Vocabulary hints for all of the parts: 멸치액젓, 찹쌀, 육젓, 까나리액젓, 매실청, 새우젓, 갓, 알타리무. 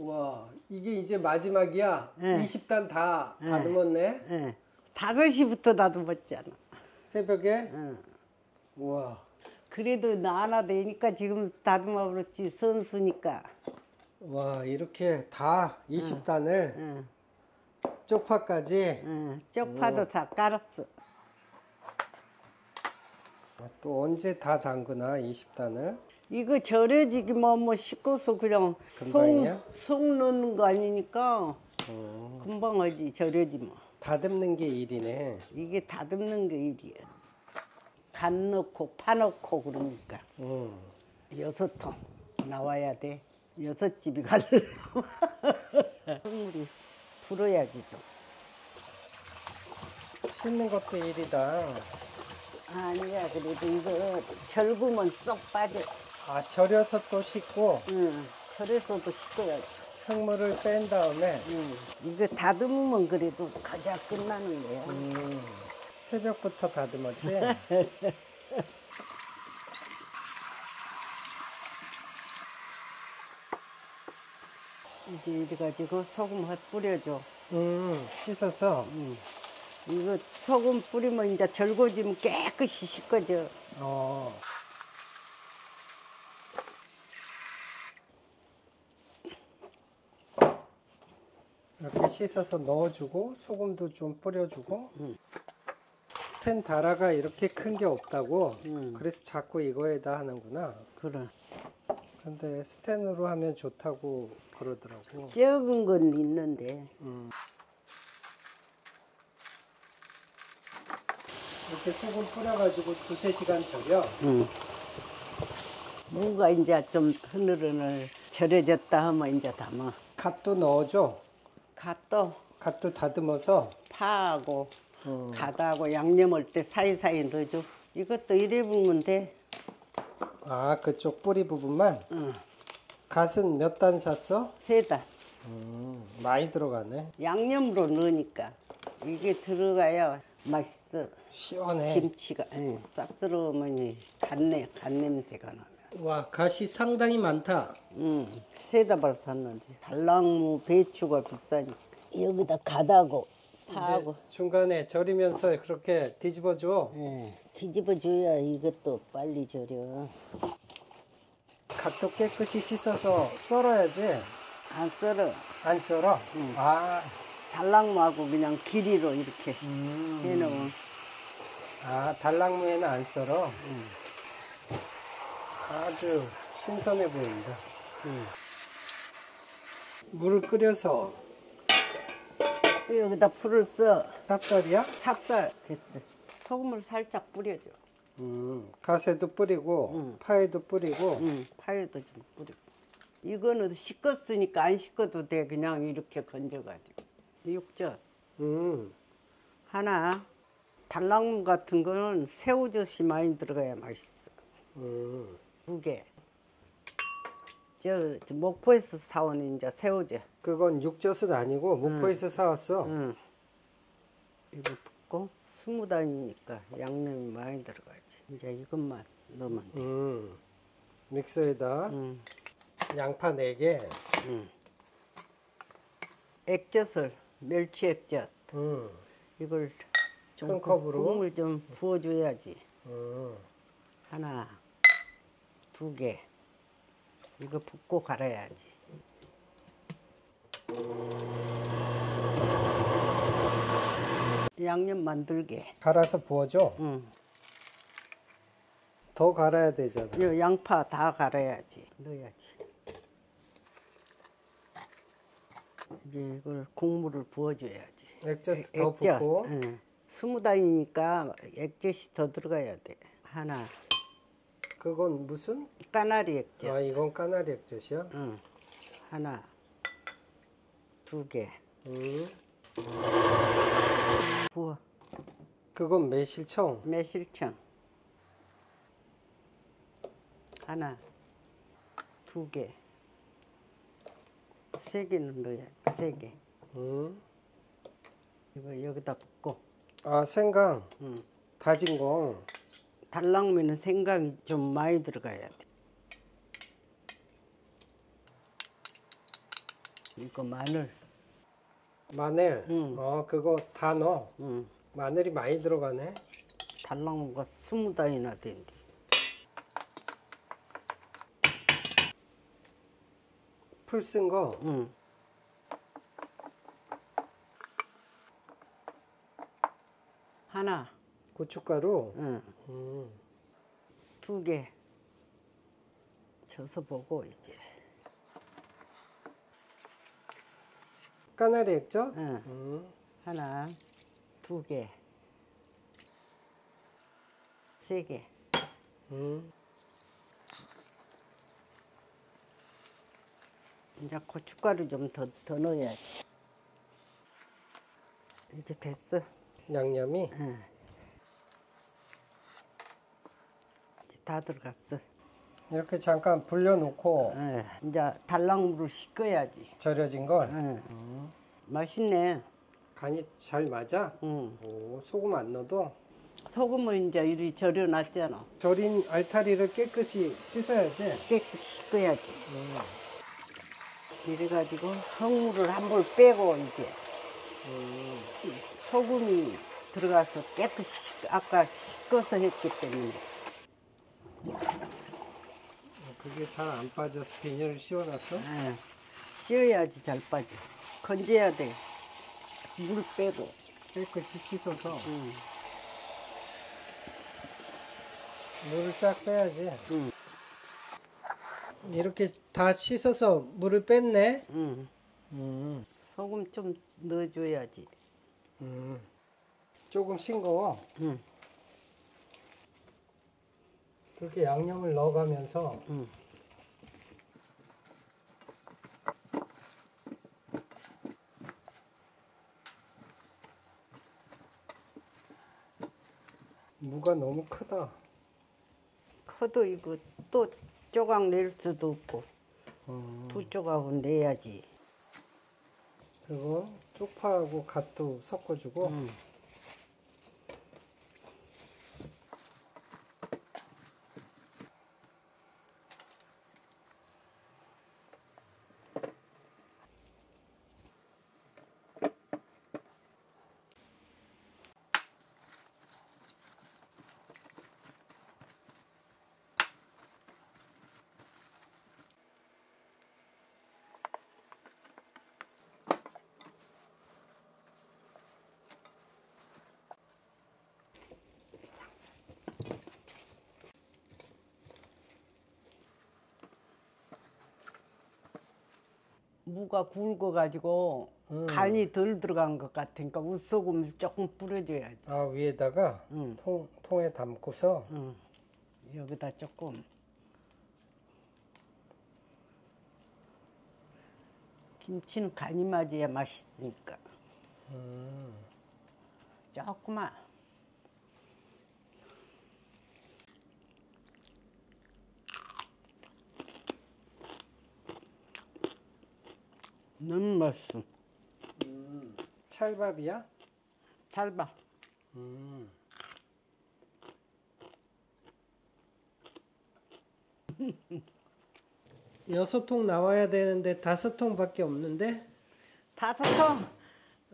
와, 이게 이제 마지막이야. 네. 20단 다 다듬었네. 네. 5시부터 다듬었잖아. 새벽에? 응. 우와. 그래도 나 하나 되니까 지금 다듬어 버렸지, 선수니까. 와, 이렇게 다 20단을 쪽파까지? 응, 쪽파도 다 깔았어. 또 언제 다 담그나, 20단을? 이거 절여지기만 뭐 씻고서 그냥 속 넣는 거 아니니까 금방 하지, 절여지 뭐. 다듬는 게 일이네. 이게 다듬는 게 일이야. 갓 넣고 파 넣고 그러니까 6통 나와야 돼. 6집이 가려고. 국물이 불어야지 좀. 씻는 것도 일이다. 아니야, 그래도 이거 절구면 쏙 빠져. 아, 절여서 또 씻고? 응, 절여서도 씻어야지. 흙물을 뺀 다음에? 응, 이거 다듬으면 그래도 가장 끝나는 거야. 새벽부터 다듬었지? 이제 이래가지고 소금 뿌려줘. 씻어서? 이거 소금 뿌리면 이제 절거지면 깨끗이 씻거져. 이렇게 씻어서 넣어주고 소금도 좀 뿌려주고. 스텐다라가 이렇게 큰 게 없다고. 그래서 자꾸 이거에다 하는구나. 그래. 근데 스텐으로 하면 좋다고 그러더라고. 적은 건 있는데. 이렇게 소금 뿌려가지고 2~3시간 절여. 뭔가 이제 좀 흐느흐느 절여졌다 하면 이제 담아. 갓도 넣어줘. 갓도 다듬어서. 파하고 갓하고 양념할 때 사이사이 넣어줘. 이것도 이래 부으면 돼. 아, 그쪽 뿌리 부분만? 갓은 몇 단 샀어? 3단. 많이 들어가네. 양념으로 넣으니까. 이게 들어가야 맛있어. 시원해. 김치가 싹 들어오면 갓 냄새가 나면. 와, 갓이 상당히 많다. 세 다발 샀는데 달랑무 배추가 비싸니까. 여기다 갓하고 파하고 중간에 절이면서 그렇게 뒤집어 줘. 뒤집어 줘야 이것도 빨리 절여. 갓도 깨끗이 씻어서 썰어야지. 안 썰어. 안 썰어? 아. 달랑무하고 그냥 길이로 이렇게 해놓으면. 아, 달랑무에는 안 썰어? 아주 신선해 보인다. 물을 끓여서 또 여기다 풀을 써. 찹쌀이야? 찹쌀. 됐어. 소금을 살짝 뿌려줘. 갓에도 뿌리고 파에도 뿌리고. 파에도 좀 뿌리고. 이거는 씻었으니까 안 씻어도 돼. 그냥 이렇게 건져가지고. 육젓 하나. 달랑무 같은 거는 새우젓이 많이 들어가야 맛있어. 2개. 저 목포에서 사온 이제 새우젓. 그건 육젓은 아니고 목포에서 사왔어. 이거 붓고 20단이니까 양념이 많이 들어가지. 이제 이것만 넣으면 돼. 믹서에다 양파 4개. 액젓을, 멸치액젓. 이걸 좀 국물 좀 부어줘야지. 하나, 2개. 이거 붓고 갈아야지. 양념 만들게. 갈아서 부어줘? 더 갈아야 되잖아. 요 양파 다 갈아야지. 넣어야지. 이제 이걸 국물을 부어줘야지. 액젓 더 붓고. 20단이니까 액젓이 더 들어가야 돼. 하나. 그건 무슨? 까나리액젓. 아, 이건 까나리액젓이야? 응. 하나, 2개. 부어. 그건 매실청. 매실청. 하나, 2개. 3개는 넣어야지. 3개. 이거 여기다 붓고. 아, 생강. 다진 거. 달랑무는 생강이 좀 많이 들어가야 돼. 수 있고 마늘. 마늘? 그거 다 넣어? 마늘이 많이 들어가네? 달랑무가 20단이나 된대. 풀 쓴 거? 응. 하나. 고춧가루? 응. 2개. 쳐서 보고 이제. 까나리 액젓? 응. 하나, 2개. 3개. 이제 고춧가루 좀 더 넣어야지. 이제 됐어. 양념이? 응. 이제 다 들어갔어. 이렇게 잠깐 불려놓고 이제 달랑물을 씻어야지. 절여진 걸? 응. 맛있네. 간이 잘 맞아? 응. 오, 소금 안 넣어도? 소금은 이제 이리 절여놨잖아. 절인 알타리를 깨끗이 씻어야지? 깨끗이 씻어야지. 이래가지고 성물을 한 번 빼고 이제 소금이 들어가서 깨끗이 아까 씻어서 했기 때문에. 그게 잘 안 빠져서 비닐을 씌워놨어? 네. 씌워야지 잘 빠져. 건져야 돼. 물 빼고. 깨끗이 씻어서. 물을 쫙 빼야지. 이렇게 다 씻어서 물을 뺐네? 응. 소금 좀 넣어줘야지. 조금 싱거워? 응. 그렇게 양념을 넣어가면서 무가 너무 크다. 커도 이거 또 조각 낼 수도 없고 두 조각은 내야지. 그리고 쪽파하고 갓도 섞어주고 무가 굵어가지고 간이 덜 들어간 것 같으니까 웃소금을 조금 뿌려줘야지. 아, 위에다가? 통에 담고서? 여기다 조금 김치는 간이 맞아야 맛있으니까 조금만. 너무 맛있어. 찰밥이야? 찰밥. 여섯 통 나와야 되는데 5통밖에 없는데? 5통?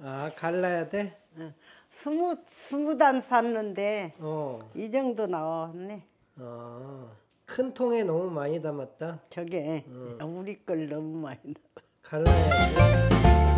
아, 갈라야 돼? 응. 20단 샀는데 이 정도 나왔네. 아, 큰 통에 너무 많이 담았다? 저게 우리 걸 너무 많이 담았다. 갈라야지.